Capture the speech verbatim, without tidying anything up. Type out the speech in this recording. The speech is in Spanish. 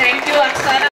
Thank you, Aksana.